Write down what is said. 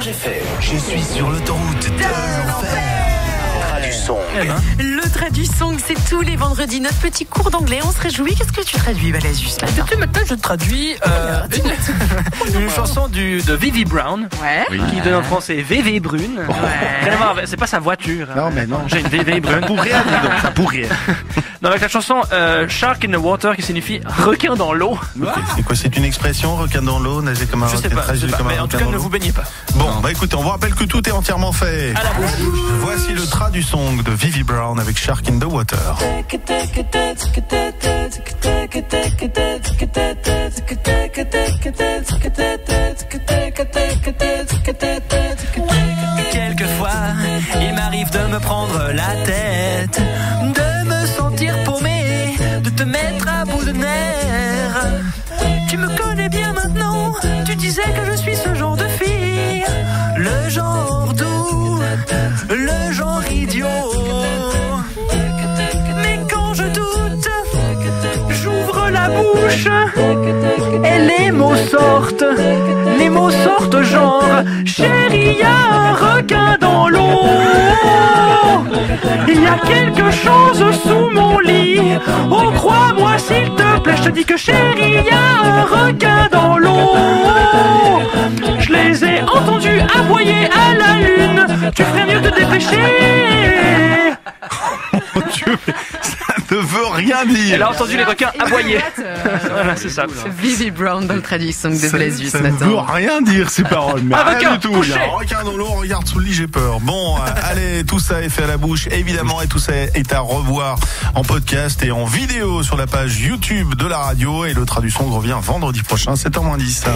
comment j'ai fait? Je suis sur l'autoroute de l'enfer. Tradusong. Le Tradusong, c'est tous les vendredis notre petit cours d'anglais. On se réjouit. Qu'est-ce que tu traduis, Blasu, ce matin? Ce matin, je traduis une chanson de V.V. Brown, qui donne en français V.V. Brune. C'est pas sa voiture. Non, mais non. J'ai une V.V. Brune. Ça pourrait, donc. Ça pourrait. Non, avec la chanson Shark in the Water, qui signifie requin dans l'eau. Okay. C'est quoi? C'est une expression, requin dans l'eau, nager comme un requin, traduit comme un requin. En tout cas, ne vous baignez pas. Bon, bah écoutez, on vous rappelle que tout est entièrement fait. À la bouche. Voici le Tradusong de V.V. Brown avec Shark in the Water. Quelquefois, il m'arrive de me prendre la tête, de me sentir paumé, de te mettre à bout de nerfs. Tu me connais bien maintenant, tu disais que je suis ce genre de fille, le genre doux, le genre idiot. Mais quand je doute, j'ouvre la bouche et les mots sortent genre chérie, y a un requin dans l'eau. Il y a quelque chose sous mon lit. Oh, crois-moi s'il te plaît, je te dis que chérie, y a un requin dans l'eau. Je les ai entendus aboyer à la lune. Tu ferais mieux de te dépêcher. Mon Dieu, ça ne veut rien dire. Elle a entendu les requins aboyer. Voilà, c'est ça. V.V. Brown dans le Tradusong de Blasu ce matin. Ça ne veut rien dire, ces paroles. Mais rien du tout. Il y a un requin dans l'eau, regarde sous le lit, j'ai peur. Bon, allez, tout ça est fait à la bouche, évidemment, et tout ça est à revoir en podcast et en vidéo sur la page YouTube de la radio. Et le Tradusong revient vendredi prochain, 7h10.